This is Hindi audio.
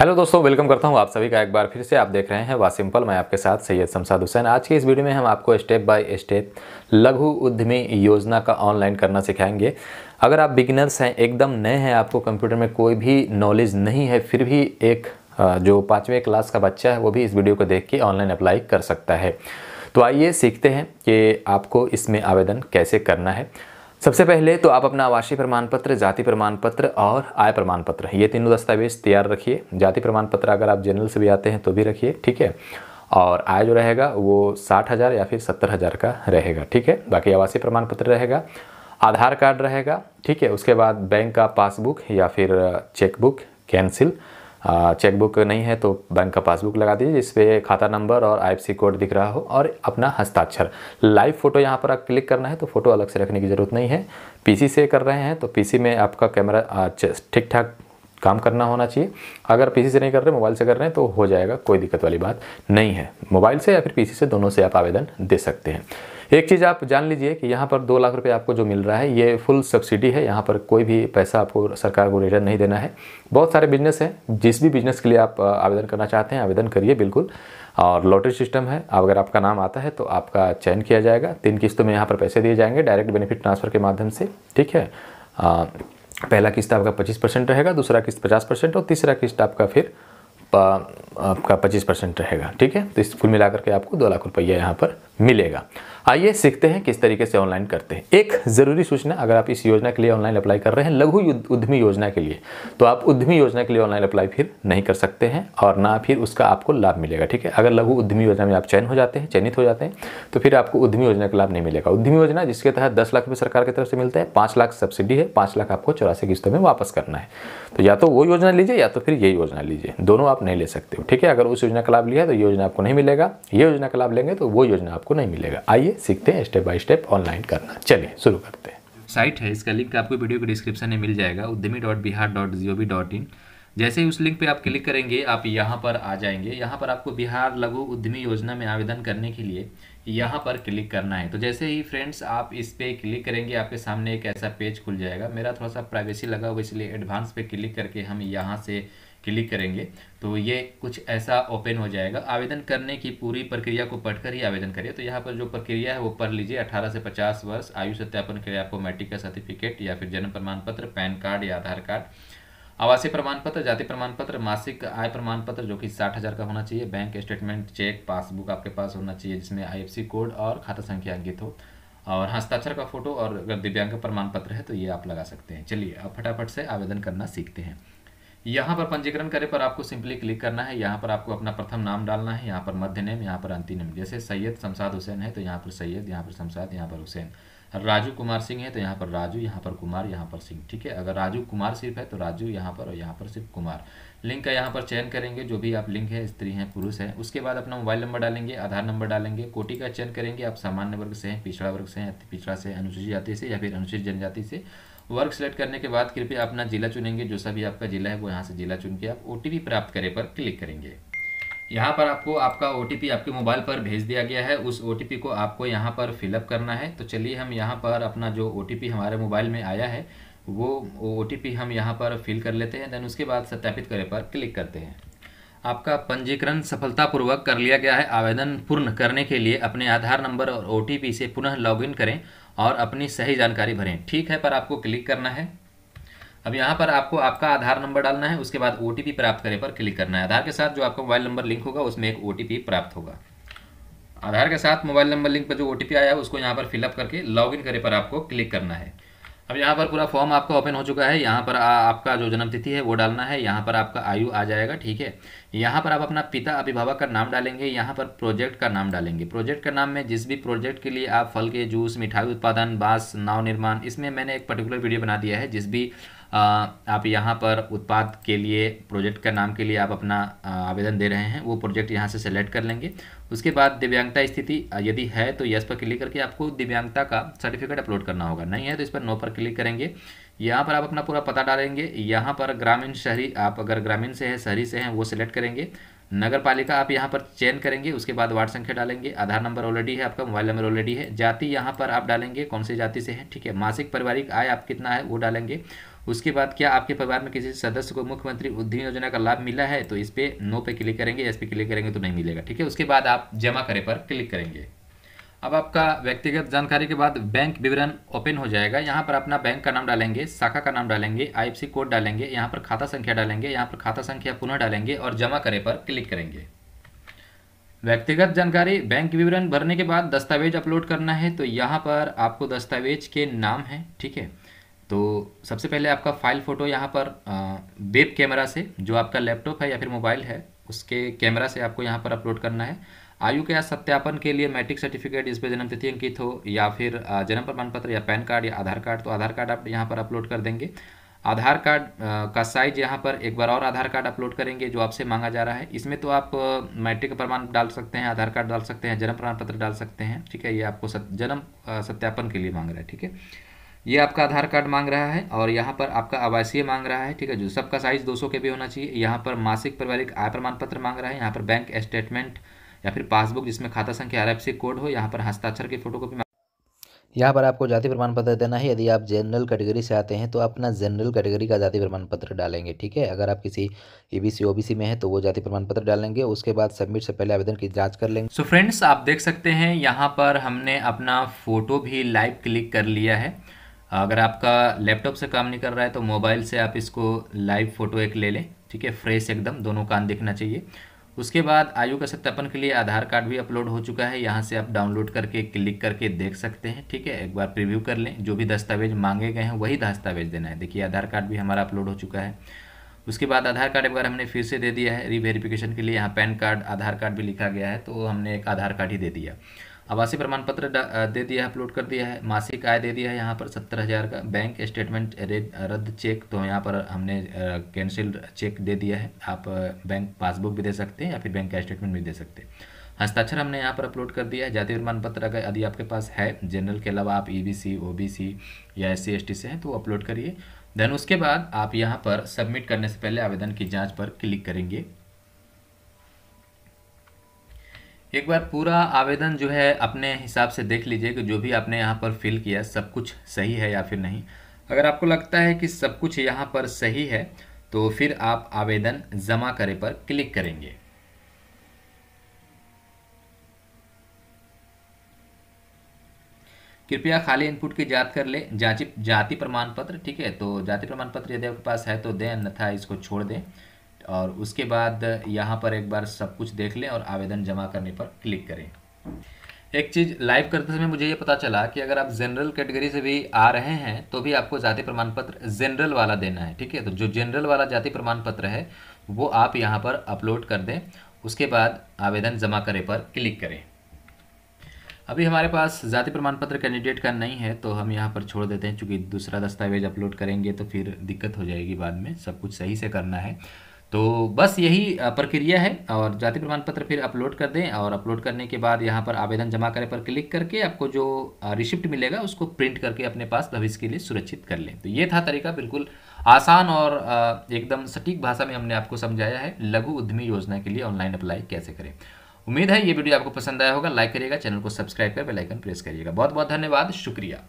हेलो दोस्तों, वेलकम करता हूं आप सभी का एक बार फिर से। आप देख रहे हैं वाह सिंपल, मैं आपके साथ सैयद शमशाद हुसैन। आज के इस वीडियो में हम आपको स्टेप बाय स्टेप लघु उद्यमी योजना का ऑनलाइन करना सिखाएंगे। अगर आप बिगिनर्स हैं, एकदम नए हैं, आपको कंप्यूटर में कोई भी नॉलेज नहीं है, फिर भी एक जो 5वीं क्लास का बच्चा है वो भी इस वीडियो को देख के ऑनलाइन अप्लाई कर सकता है। तो आइए सीखते हैं कि आपको इसमें आवेदन कैसे करना है। सबसे पहले तो आप अपना आवासीय प्रमाण पत्र, जाति प्रमाण पत्र और आय प्रमाण पत्र, ये तीनों दस्तावेज तैयार रखिए। जाति प्रमाण पत्र अगर आप जनरल से भी आते हैं तो भी रखिए, ठीक है। और आय जो रहेगा वो 60,000 या फिर 70,000 का रहेगा, ठीक है। बाकी आवासीय प्रमाण पत्र रहेगा, आधार कार्ड रहेगा, ठीक है। उसके बाद बैंक का पासबुक या फिर चेकबुक कैंसिल, चेकबुक नहीं है तो बैंक का पासबुक लगा दीजिए जिसपे खाता नंबर और आईएफएससी कोड दिख रहा हो, और अपना हस्ताक्षर। लाइव फ़ोटो यहाँ पर आप क्लिक करना है तो फ़ोटो अलग से रखने की ज़रूरत नहीं है। पीसी से कर रहे हैं तो पीसी में आपका कैमरा ठीक ठाक काम करना होना चाहिए। अगर पीसी से नहीं कर रहे, मोबाइल से कर रहे हैं तो हो जाएगा, कोई दिक्कत वाली बात नहीं है। मोबाइल से या फिर पीसी से, दोनों से आप आवेदन दे सकते हैं। एक चीज़ आप जान लीजिए कि यहाँ पर 2 लाख रुपए आपको जो मिल रहा है ये फुल सब्सिडी है। यहाँ पर कोई भी पैसा आपको सरकार को रिटर्न नहीं देना है। बहुत सारे बिजनेस हैं, जिस भी बिजनेस के लिए आप आवेदन करना चाहते हैं आवेदन करिए बिल्कुल। और लॉटरी सिस्टम है, अगर आपका नाम आता है तो आपका चयन किया जाएगा। 3 किस्तों में यहाँ पर पैसे दिए जाएंगे डायरेक्ट बेनिफिट ट्रांसफ़र के माध्यम से, ठीक है। पहला किस्त आपका 25% रहेगा, दूसरा किस्त 50% और तीसरा किस्त आपका फिर आपका 25% रहेगा, ठीक है। तो इस कुल मिलाकर के आपको 2 लाख रुपया यहाँ पर मिलेगा। आइए सीखते हैं किस तरीके से ऑनलाइन करते हैं। एक ज़रूरी सूचना, अगर आप इस योजना के लिए ऑनलाइन अप्लाई कर रहे हैं, लघु उद्यमी योजना के लिए, तो आप उद्यमी योजना के लिए ऑनलाइन अप्लाई फिर नहीं कर सकते हैं और ना फिर उसका आपको लाभ मिलेगा, ठीक है। अगर लघु उद्यमी योजना में आप चयनित हो जाते हैं तो फिर आपको उद्यमी योजना का लाभ नहीं मिलेगा। उद्यमी योजना जिसके तहत 10 लाख रुपये सरकार की तरफ से मिलता है, 5 लाख सब्सिडी है, 5 लाख आपको 84 किस्तों में वापस करना है। तो या तो वो योजना लीजिए या तो फिर ये योजना लीजिए, दोनों आप नहीं ले सकते हो, ठीक है। अगर उस योजना का लाभ लिया तो ये योजना आपको नहीं मिलेगा, ये योजना का लाभ लेंगे तो वो योजना आपको नहीं मिलेगा। आइए सीखते हैं स्टेप बाय स्टेप ऑनलाइन करना। चलिए शुरू करते हैं। साइट है, इसका लिंक आपको वीडियो के डिस्क्रिप्शन में मिल जाएगा, udemy.bihar.gov.in। जैसे ही उस लिंक पे आप क्लिक करेंगे आप यहाँ पर आ जाएंगे। यहाँ पर आपको बिहार लघु उद्यमी योजना में आवेदन करने के लिए यहाँ पर क्लिक करना है। तो जैसे ही फ्रेंड्स आप इस पर क्लिक करेंगे आपके सामने एक ऐसा पेज खुल जाएगा। मेरा थोड़ा सा प्राइवेसी लगा हुआ, इसलिए एडवांस पे क्लिक करके हम यहाँ से क्लिक करेंगे तो ये कुछ ऐसा ओपन हो जाएगा। आवेदन करने की पूरी प्रक्रिया को पढ़कर ही आवेदन करिए। तो यहाँ पर जो प्रक्रिया है वो पढ़ लीजिए। 18 से 50 वर्ष आयु सत्यापन के लिए आपको मैट्रिक का सर्टिफिकेट या फिर जन्म प्रमाण पत्र, पैन कार्ड या आधार कार्ड, आवासीय प्रमाण पत्र, जाति प्रमाण पत्र, मासिक आय प्रमाण पत्र जो कि 60,000 का होना चाहिए, बैंक स्टेटमेंट, चेक, पासबुक आपके पास होना चाहिए जिसमें IFSC कोड और खाता संख्या अंकित हो, और हस्ताक्षर का फोटो, और अगर दिव्यांग प्रमाण पत्र है तो ये आप लगा सकते हैं। चलिए अब फटाफट से आवेदन करना सीखते हैं। यहाँ पर पंजीकरण करें पर आपको सिंपली क्लिक करना है। यहाँ पर आपको अपना प्रथम नाम डालना है, यहाँ पर मध्य नेम, यहाँ पर अंतिम नेम। जैसे सैयद शमशाद हुसैन है तो यहाँ पर सैयद, यहाँ पर शमशाद, यहाँ पर हुसैन। राजू कुमार सिंह है तो यहाँ पर राजू, यहाँ पर कुमार, यहाँ पर सिंह, ठीक है। अगर राजू कुमार सिर्फ है तो राजू यहाँ पर, और यहाँ पर सिर्फ कुमार। लिंक का यहाँ पर चयन करेंगे, जो भी आप लिंक है, स्त्री हैं, पुरुष है। उसके बाद अपना मोबाइल नंबर डालेंगे, आधार नंबर डालेंगे, कोटि का चयन करेंगे, आप सामान्य वर्ग से हैं, पिछड़ा वर्ग से हैं, अति पिछड़ा से, अनुसूचित जाति से या फिर अनुसूचित जनजाति से। वर्ग सेलेक्ट करने के बाद कृपया अपना जिला चुनेंगे, जो सभी आपका जिला है वो यहाँ से जिला चुन के आप OTP प्राप्त करें पर क्लिक करेंगे। यहाँ पर आपको आपका OTP आपके मोबाइल पर भेज दिया गया है, उस OTP को आपको यहाँ पर फिलअप करना है। तो चलिए हम यहाँ पर अपना जो OTP हमारे मोबाइल में आया है वो OTP हम यहाँ पर फिल कर लेते हैं। देन उसके बाद सत्यापित करें पर क्लिक करते हैं। आपका पंजीकरण सफलतापूर्वक कर लिया गया है। आवेदन पूर्ण करने के लिए अपने आधार नंबर और OTP से पुनः लॉगिन करें और अपनी सही जानकारी भरें, ठीक है, पर आपको क्लिक करना है। अब यहाँ पर आपको आपका आधार नंबर डालना है, उसके बाद OTP प्राप्त करें पर क्लिक करना है। आधार के साथ जो आपका मोबाइल नंबर लिंक होगा उसमें एक OTP प्राप्त होगा। आधार के साथ मोबाइल नंबर लिंक पर जो OTP आया है उसको यहाँ पर फिलअप करके लॉगिन करें पर आपको क्लिक करना है। अब यहाँ पर पूरा फॉर्म आपका ओपन हो चुका है। यहाँ पर आपका जो जन्मतिथि है वो डालना है, यहाँ पर आपका आयु आ जाएगा, ठीक है। यहाँ पर आप अपना पिता अभिभावक का नाम डालेंगे, यहाँ पर प्रोजेक्ट का नाम डालेंगे। प्रोजेक्ट का नाम में जिस भी प्रोजेक्ट के लिए आप फल के जूस, मिठाई उत्पादन, बांस, नाव निर्माण, इसमें मैंने एक पर्टिकुलर वीडियो बना दिया है। जिस भी आप यहाँ पर उत्पाद के लिए, प्रोजेक्ट का नाम के लिए आप अपना आवेदन दे रहे हैं वो प्रोजेक्ट यहाँ से सेलेक्ट कर लेंगे। उसके बाद दिव्यांगता स्थिति यदि है तो यस पर क्लिक करके आपको दिव्यांगता का सर्टिफिकेट अपलोड करना होगा, नहीं है तो इस पर नो पर क्लिक करेंगे। यहाँ पर आप अपना पूरा पता डालेंगे। यहाँ पर ग्रामीण शहरी, आप अगर ग्रामीण से हैं, शहरी से हैं, वो सिलेक्ट करेंगे। नगर पालिका आप यहाँ पर चयन करेंगे, उसके बाद वार्ड संख्या डालेंगे। आधार नंबर ऑलरेडी है आपका, मोबाइल नंबर ऑलरेडी है। जाति यहाँ पर आप डालेंगे, कौन सी जाति से है, ठीक है। मासिक पारिवारिक आय आप कितना है वो डालेंगे। उसके बाद क्या आपके परिवार में किसी सदस्य को मुख्यमंत्री उद्यमी योजना का लाभ मिला है, तो इस पे नो पे क्लिक करेंगे, एस पे क्लिक करेंगे तो नहीं मिलेगा। ठीक है, उसके बाद आप जमा करें पर क्लिक करेंगे। अब आपका व्यक्तिगत जानकारी के बाद बैंक विवरण ओपन हो जाएगा। यहाँ पर अपना बैंक का नाम डालेंगे, शाखा का नाम डालेंगे, IFSC कोड डालेंगे, यहाँ पर खाता संख्या डालेंगे, यहाँ पर खाता संख्या पुनः डालेंगे और जमा करें पर क्लिक करेंगे। व्यक्तिगत जानकारी बैंक विवरण भरने के बाद दस्तावेज अपलोड करना है, तो यहाँ पर आपको दस्तावेज के नाम है। ठीक है, तो सबसे पहले आपका फाइल फ़ोटो यहाँ पर वेब कैमरा से, जो आपका लैपटॉप है या फिर मोबाइल है उसके कैमरा से आपको यहाँ पर अपलोड करना है। आयु के सत्यापन के लिए मैट्रिक सर्टिफिकेट, इस पर जन्मतिथि अंकित हो, या फिर जन्म प्रमाण पत्र या पैन कार्ड या आधार कार्ड, तो आधार कार्ड आप यहाँ पर अपलोड कर देंगे। आधार कार्ड का साइज यहाँ पर एक बार और आधार कार्ड अपलोड करेंगे जो आपसे मांगा जा रहा है। इसमें तो आप मैट्रिक प्रमाण डाल सकते हैं, आधार कार्ड डाल सकते हैं, जन्म प्रमाण पत्र डाल सकते हैं। ठीक है, ये आपको जन्म सत्यापन के लिए मांग रहा है। ठीक है, ये आपका आधार कार्ड मांग रहा है और यहाँ पर आपका आवासीय मांग रहा है। ठीक है, जो सबका साइज 200 के भी होना चाहिए। यहाँ पर मासिक पारिवारिक आय प्रमाण पत्र मांग रहा है। यहाँ पर बैंक स्टेटमेंट या फिर पासबुक जिसमें खाता संख्या RFC कोड हो, यहाँ पर हस्ताक्षर की फोटोकॉपी। यहाँ पर आपको जाति प्रमाण पत्र देना है। यदि आप जनरल कैटेगरी से आते हैं तो अपना जनरल कैटेगरी का जाति प्रमाण पत्र डालेंगे। ठीक है, अगर आप किसी EBC OBC में हैं तो वो जाति प्रमाण पत्र डालेंगे। उसके बाद सबमिट से पहले आवेदन की जांच कर लेंगे। सो फ्रेंड्स, आप देख सकते हैं यहाँ पर हमने अपना फोटो भी लाइव क्लिक कर लिया है। अगर आपका लैपटॉप से काम नहीं कर रहा है तो मोबाइल से आप इसको लाइव फ़ोटो एक ले लें। ठीक है, फ्रेश एकदम दोनों कान दिखना चाहिए। उसके बाद आयु का सत्यापन के लिए आधार कार्ड भी अपलोड हो चुका है। यहाँ से आप डाउनलोड करके क्लिक करके देख सकते हैं। ठीक है, एक बार प्रीव्यू कर लें। जो भी दस्तावेज मांगे गए हैं वही दस्तावेज देना है। देखिए, आधार कार्ड भी हमारा अपलोड हो चुका है। उसके बाद आधार कार्ड एक बार हमने फिर से दे दिया है रीवेरिफिकेशन के लिए। यहाँ पैन कार्ड, आधार कार्ड भी लिखा गया है तो हमने एक आधार कार्ड ही दे दिया। आवासीय प्रमाण पत्र दे दिया है, अपलोड कर दिया है। मासिक आय दे दिया है यहाँ पर 70,000 का। बैंक स्टेटमेंट रद्द चेक, तो यहाँ पर हमने कैंसिल्ड चेक दे दिया है। आप बैंक पासबुक भी दे सकते हैं या फिर बैंक का स्टेटमेंट भी दे सकते हैं। हस्ताक्षर हमने यहाँ पर अपलोड कर दिया है। जाति प्रमाण पत्र अगर यदि आपके पास है, जनरल के अलावा आप EBC OBC या SC ST से हैं तो अपलोड करिए। देन उसके बाद आप यहाँ पर सबमिट करने से पहले आवेदन की जाँच पर क्लिक करेंगे। एक बार पूरा आवेदन जो है अपने हिसाब से देख लीजिए कि जो भी आपने यहाँ पर फिल किया सब कुछ सही है या फिर नहीं। अगर आपको लगता है कि सब कुछ यहाँ पर सही है तो फिर आप आवेदन जमा करें पर क्लिक करेंगे। कृपया खाली इनपुट की जांच कर ले जाति प्रमाण पत्र। ठीक है, तो जाति प्रमाण पत्र यदि आपके पास है तो दें, अन्यथा इसको छोड़ दें। और उसके बाद यहाँ पर एक बार सब कुछ देख लें और आवेदन जमा करने पर क्लिक करें। एक चीज़ लाइव करते समय मुझे ये पता चला कि अगर आप जनरल कैटेगरी से भी आ रहे हैं तो भी आपको जाति प्रमाण पत्र जनरल वाला देना है। ठीक है, तो जो जनरल वाला जाति प्रमाण पत्र है वो आप यहाँ पर अपलोड कर दें। उसके बाद आवेदन जमा करें पर क्लिक करें। अभी हमारे पास जाति प्रमाण पत्र कैंडिडेट का नहीं है तो हम यहाँ पर छोड़ देते हैं, चूँकि दूसरा दस्तावेज अपलोड करेंगे तो फिर दिक्कत हो जाएगी बाद में। सब कुछ सही से करना है तो बस यही प्रक्रिया है। और जाति प्रमाण पत्र फिर अपलोड कर दें और अपलोड करने के बाद यहाँ पर आवेदन जमा करें पर क्लिक करके आपको जो रिसिप्ट मिलेगा उसको प्रिंट करके अपने पास भविष्य के लिए सुरक्षित कर लें। तो ये था तरीका, बिल्कुल आसान और एकदम सटीक भाषा में हमने आपको समझाया है लघु उद्यमी योजना के लिए ऑनलाइन अप्लाई कैसे करें। उम्मीद है ये वीडियो आपको पसंद आया होगा। लाइक करिएगा, चैनल को सब्सक्राइब कर बेल आइकन प्रेस करिएगा। बहुत बहुत धन्यवाद, शुक्रिया।